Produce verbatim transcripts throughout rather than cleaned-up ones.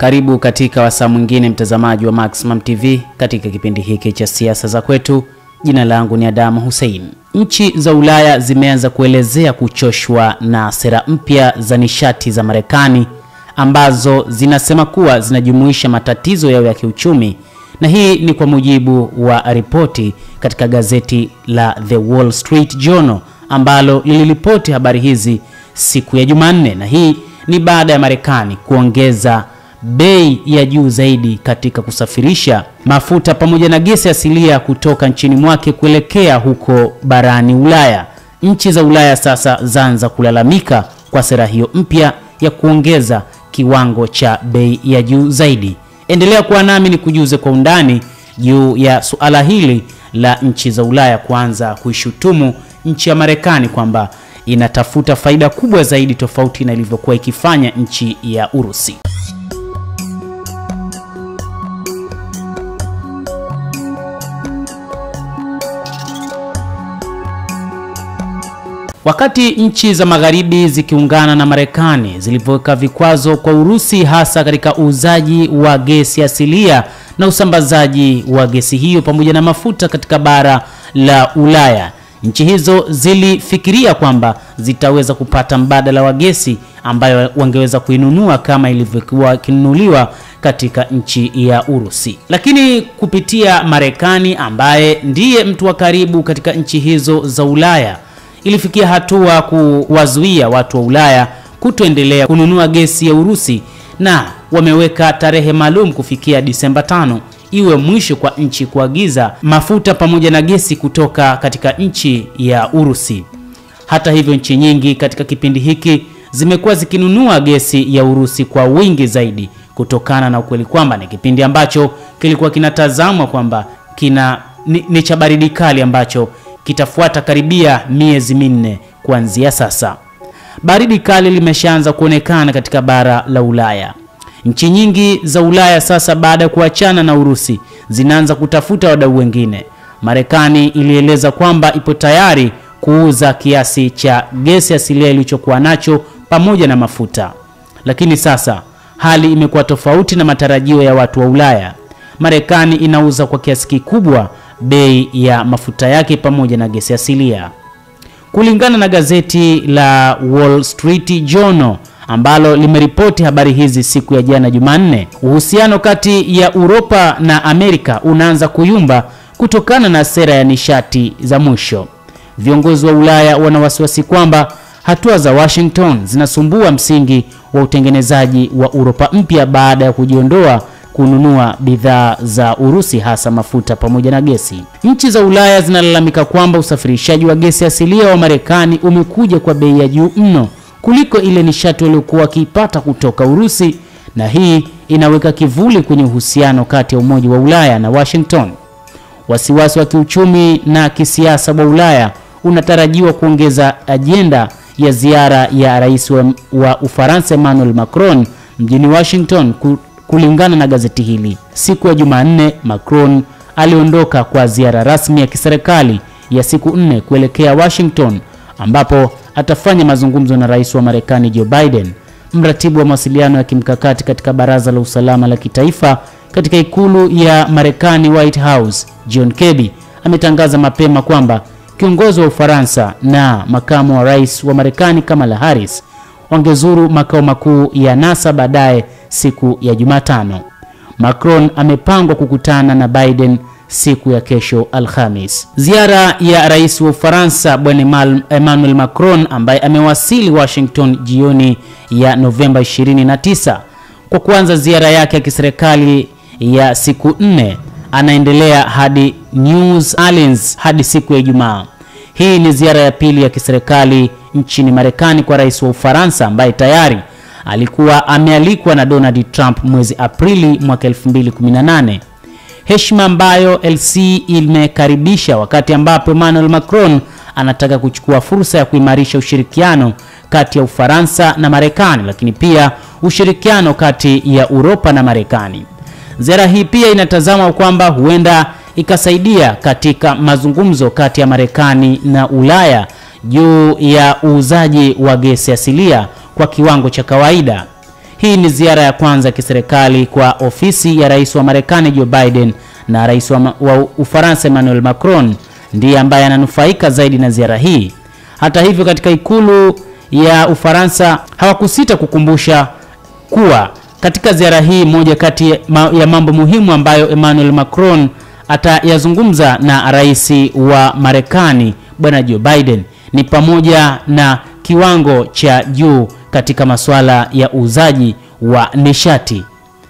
Karibu katika wasaa mwingine mtazamaji wa Maximum T V katika kipindi hiki cha siasa za kwetu. Jina langu ni Adam Hussein. Nchi za Ulaya zimeanza kuelezea kuchoshwa na sera mpya za nishati za Marekani ambazo zinasema kuwa zinajumuisha matatizo yao ya kiuchumi, na hii ni kwa mujibu wa ripoti katika gazeti la The Wall Street Journal ambalo liliripoti habari hizi siku ya Jumanne, na hii ni baada ya Marekani kuongeza bei ya juu zaidi katika kusafirisha mafuta pamoja na gesi asilia kutoka nchini mwake kuelekea huko barani Ulaya. Nchi za Ulaya sasa zaanza kulalamika kwa sera hiyo mpya ya kuongeza kiwango cha bei ya juu zaidi. Endelea kuwa nami ni kujuze kwa undani juu ya suala hili la nchi za Ulaya kuanza kuishutumu nchi ya Marekani kwamba inatafuta faida kubwa zaidi tofauti na ilivyokuwa ikifanya nchi ya Urusi. Wakati nchi za Magharibi zikiungana na Marekani zilivyoweka vikwazo kwa Urusi hasa katika uuzaji wa gesi asilia na usambazaji wa gesi hiyo pamoja na mafuta katika bara la Ulaya, nchi hizo zilifikiria kwamba zitaweza kupata mbadala wa gesi ambayo wangeweza kuinunua kama ilivyokuwa kinunuliwa katika nchi ya Urusi. Lakini kupitia Marekani ambaye ndiye mtu wa karibu katika nchi hizo za Ulaya, ilifikia hatua kuwazuia watu wa Ulaya kutoendelea kununua gesi ya Urusi, na wameweka tarehe maalum kufikia Disemba tano iwe mwisho kwa nchi kuagiza mafuta pamoja na gesi kutoka katika nchi ya Urusi. Hata hivyo, nchi nyingi katika kipindi hiki zimekuwa zikinunua gesi ya Urusi kwa wingi zaidi kutokana na ukweli kwamba ni kipindi ambacho kilikuwa kinatazamwa kwamba kina ni, ni cha baridi kali ambacho kitafuata karibia miezi minne kuanzia sasa. Baridi kali limeshaanza kuonekana katika bara la Ulaya. Nchi nyingi za Ulaya sasa baada ya kuachana na Urusi zinaanza kutafuta wadau wengine. Marekani ilieleza kwamba ipo tayari kuuza kiasi cha gesi asilia ilichokuwa nacho pamoja na mafuta. Lakini sasa hali imekuwa tofauti na matarajio ya watu wa Ulaya. Marekani inauza kwa kiasi kikubwa bei ya mafuta yake pamoja na gesi asilia. Kulingana na gazeti la Wall Street Journal ambalo limeripoti habari hizi siku ya jana Jumanne, uhusiano kati ya Europa na Amerika unaanza kuyumba kutokana na sera ya nishati za mwisho. Viongozi wa Ulaya wana wasiwasi kwamba hatua za Washington zinasumbua msingi wa utengenezaji wa Europa mpya baada ya kujiondoa kununua bidhaa za Urusi hasa mafuta pamoja na gesi. Nchi za Ulaya zinalalamika kwamba usafirishaji wa gesi asilia wa Marekani umekuja kwa bei ya juu mno kuliko ile nishati waliokuwa wakiipata kutoka Urusi, na hii inaweka kivuli kwenye uhusiano kati ya Umoja wa Ulaya na Washington. Wasiwasi wa kiuchumi na kisiasa wa Ulaya unatarajiwa kuongeza ajenda ya ziara ya Rais wa, wa Ufaransa Emmanuel Macron mjini Washington. Kulingana na gazeti hili, siku ya Jumanne Macron aliondoka kwa ziara rasmi ya kiserikali ya siku nne kuelekea Washington ambapo atafanya mazungumzo na Rais wa Marekani Joe Biden, mratibu wa mawasiliano ya kimkakati katika Baraza la Usalama la Kitaifa katika ikulu ya Marekani White House. John Kirby ametangaza mapema kwamba kiongozi wa Ufaransa na makamu wa Rais wa Marekani Kamala Harris wangezuru makao makuu ya NASA baadaye siku ya Jumatano. Macron amepangwa kukutana na Biden siku ya kesho Alhamis. Ziara ya Rais wa Ufaransa Bwana Emmanuel Macron ambaye amewasili Washington jioni ya Novemba ishirini na tisa. Kwa kuanza ziara yake ya kiserikali ya siku nne, anaendelea hadi New Orleans hadi siku ya Ijumaa. Hii ni ziara ya pili ya kiserikali nchini Marekani kwa Rais wa Ufaransa ambaye tayari alikuwa amealikwa na Donald Trump mwezi Aprili mwaka elfu mbili kumi na nane. Heshima ambayo L C imekaribisha, wakati ambapo Emmanuel Macron anataka kuchukua fursa ya kuimarisha ushirikiano kati ya Ufaransa na Marekani, lakini pia ushirikiano kati ya Europa na Marekani. Ziara hii pia inatazamwa kwamba huenda ikasaidia katika mazungumzo kati ya Marekani na Ulaya juu ya uuzaji wa gesi asilia kwa kiwango cha kawaida. Hii ni ziara ya kwanza kiserikali kwa ofisi ya rais wa Marekani Joe Biden, na rais wa, wa Ufaransa Emmanuel Macron ndiye ambaye ananufaika zaidi na ziara hii. Hata hivyo, katika ikulu ya Ufaransa hawakusita kukumbusha kuwa katika ziara hii moja kati ya mambo muhimu ambayo Emmanuel Macron atayazungumza na rais wa Marekani bwana Joe Biden ni pamoja na kiwango cha juu katika masuala ya uzaji wa nishati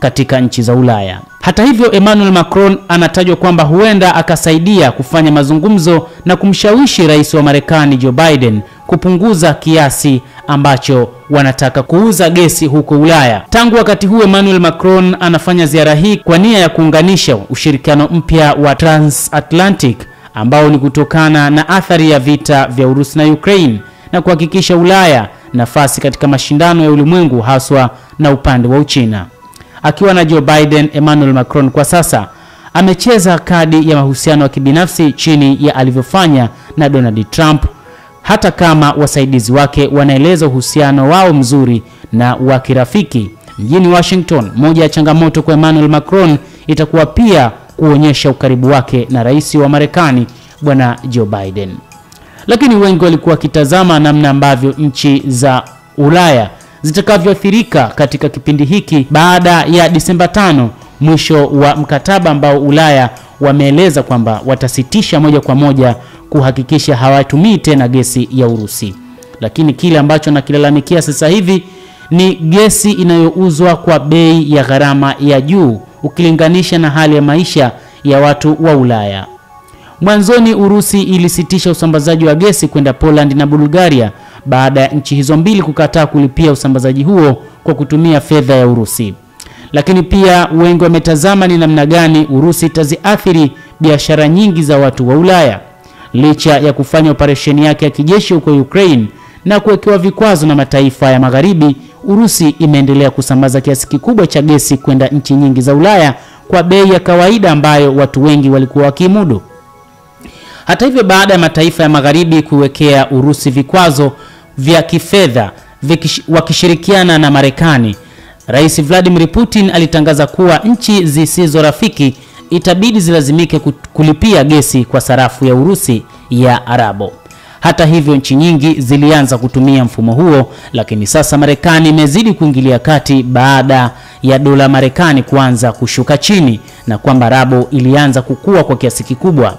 katika nchi za Ulaya. Hata hivyo, Emmanuel Macron anatajwa kwamba huenda akasaidia kufanya mazungumzo na kumshawishi rais wa Marekani Joe Biden kupunguza kiasi ambacho wanataka kuuza gesi huko Ulaya. Tangu wakati huu, Emmanuel Macron anafanya ziara hii kwa nia ya kuunganisha ushirikiano mpya wa Transatlantic ambao ni kutokana na athari ya vita vya Urusi na Ukraine, na kuhakikisha Ulaya nafasi katika mashindano ya ulimwengu haswa na upande wa Uchina. Akiwa na Joe Biden, Emmanuel Macron kwa sasa amecheza kadi ya mahusiano ya kibinafsi chini ya alivyofanya na Donald Trump, hata kama wasaidizi wake wanaeleza uhusiano wao mzuri na wa kirafiki. Mjini Washington, moja ya changamoto kwa Emmanuel Macron itakuwa pia kuonyesha ukaribu wake na rais wa Marekani bwana Joe Biden. Lakini wengi walikuwa kitazama namna ambavyo nchi za Ulaya zitakavyoathirika katika kipindi hiki baada ya Disemba tano, mwisho wa mkataba ambao Ulaya wameeleza kwamba watasitisha moja kwa moja kuhakikisha hawatumii tena gesi ya Urusi. Lakini kile ambacho nakilalamikia sasa hivi ni gesi inayouzwa kwa bei ya gharama ya juu ukilinganisha na hali ya maisha ya watu wa Ulaya. Mwanzoni Urusi ilisitisha usambazaji wa gesi kwenda Poland na Bulgaria baada ya nchi hizo mbili kukataa kulipia usambazaji huo kwa kutumia fedha ya Urusi. Lakini pia wengi wametazama ni namna gani Urusi itaziathiri biashara nyingi za watu wa Ulaya. Licha ya kufanya operesheni yake ya kijeshi huko Ukraine na kuwekewa vikwazo na mataifa ya Magharibi, Urusi imeendelea kusambaza kiasi kikubwa cha gesi kwenda nchi nyingi za Ulaya kwa bei ya kawaida ambayo watu wengi walikuwa wakimudu. Hata hivyo, baada ya mataifa ya Magharibi kuwekea Urusi vikwazo vya kifedha wakishirikiana na Marekani, Rais Vladimir Putin alitangaza kuwa nchi zisizo rafiki itabidi zilazimike kulipia gesi kwa sarafu ya Urusi ya Arabo. Hata hivyo, nchi nyingi zilianza kutumia mfumo huo, lakini sasa Marekani imezidi kuingilia kati baada ya dola Marekani kuanza kushuka chini na kwamba Arabo ilianza kukua kwa kiasi kikubwa.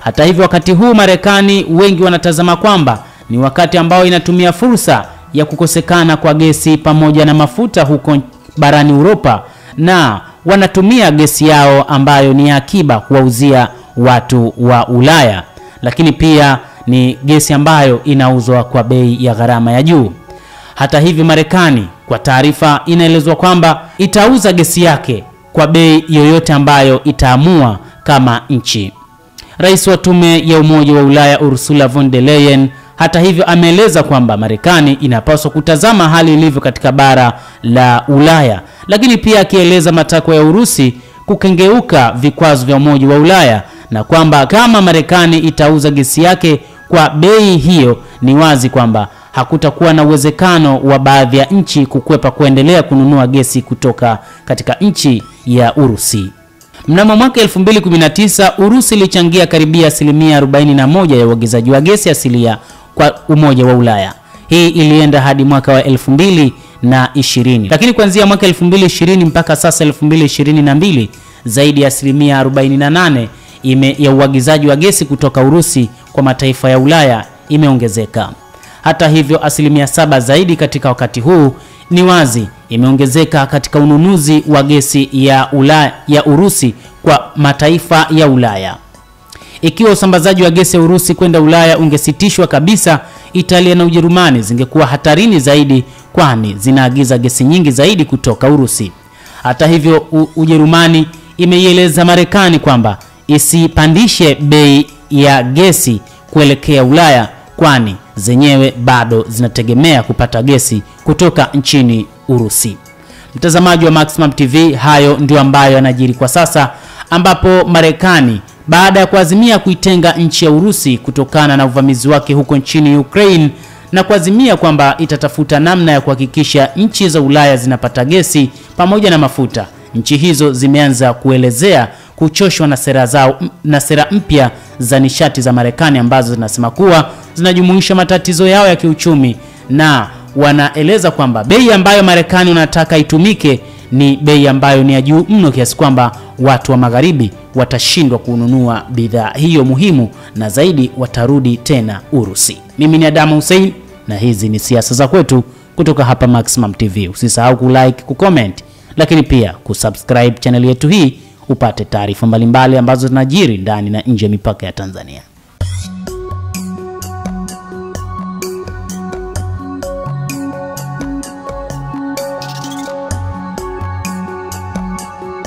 Hata hivyo, wakati huu Marekani wengi wanatazama kwamba ni wakati ambao inatumia fursa ya kukosekana kwa gesi pamoja na mafuta huko barani Europa, na wanatumia gesi yao ambayo ni akiba kuwauzia watu wa Ulaya, lakini pia ni gesi ambayo inauzwa kwa bei ya gharama ya juu. Hata hivyo, Marekani kwa taarifa inaelezwa kwamba itauza gesi yake kwa bei yoyote ambayo itaamua kama nchi. Rais wa Tume ya Umoja wa Ulaya Ursula von der Leyen hata hivyo ameeleza kwamba Marekani inapaswa kutazama hali ilivyo katika bara la Ulaya, lakini pia akieleza matakwa ya Urusi kukengeuka vikwazo vya Umoja wa Ulaya, na kwamba kama Marekani itauza gesi yake kwa bei hiyo, ni wazi kwamba hakutakuwa na uwezekano wa baadhi ya nchi kukwepa kuendelea kununua gesi kutoka katika nchi ya Urusi. Mnamo mwaka elfu mbili kumi na tisa, Urusi ilichangia karibia asilimia arobaini na moja ya uagizaji wa gesi asilia kwa Umoja wa Ulaya. Hii ilienda hadi mwaka wa elfu mbili na ishirini. Lakini kuanzia mwaka elfu mbili na ishirini mpaka sasa elfu mbili na ishirini na mbili, zaidi ya asilimia arobaini na nane ime ya uagizaji wa gesi kutoka Urusi kwa mataifa ya Ulaya imeongezeka. Hata hivyo, asilimia saba zaidi katika wakati huu ni wazi imeongezeka katika ununuzi wa gesi ya Ulaya, ya Urusi kwa mataifa ya Ulaya. Ikiwa usambazaji wa gesi ya Urusi kwenda Ulaya ungesitishwa kabisa, Italia na Ujerumani zingekuwa hatarini zaidi, kwani zinaagiza gesi nyingi zaidi kutoka Urusi. Hata hivyo, U Ujerumani imeieleza Marekani kwamba isipandishe bei ya gesi kuelekea Ulaya, kwani zenyewe bado zinategemea kupata gesi kutoka nchini Urusi. Mtazamaji wa Maximum T V, hayo ndio ambayo yanajiri kwa sasa, ambapo Marekani baada ya kuazimia kuitenga nchi ya Urusi kutokana na uvamizi wake huko nchini Ukraine, na kuazimia kwamba itatafuta namna ya kuhakikisha nchi za Ulaya zinapata gesi pamoja na mafuta. Nchi hizo zimeanza kuelezea kuchoshwa na sera zao na sera mpya za nishati za Marekani ambazo zinasema kuwa zinajumuisha matatizo yao ya kiuchumi, na wanaeleza kwamba bei ambayo Marekani unataka itumike ni bei ambayo ni ya juu mno kiasi kwamba watu wa Magharibi watashindwa kununua bidhaa hiyo muhimu na zaidi watarudi tena Urusi. Mimi ni Adam Hussein na hizi ni siasa za kwetu kutoka hapa Maximum T V. Usisahau kulike, kucomment, lakini pia kusubscribe channel yetu hii upate taarifa mbalimbali ambazo zinajiri ndani na nje mipaka ya Tanzania.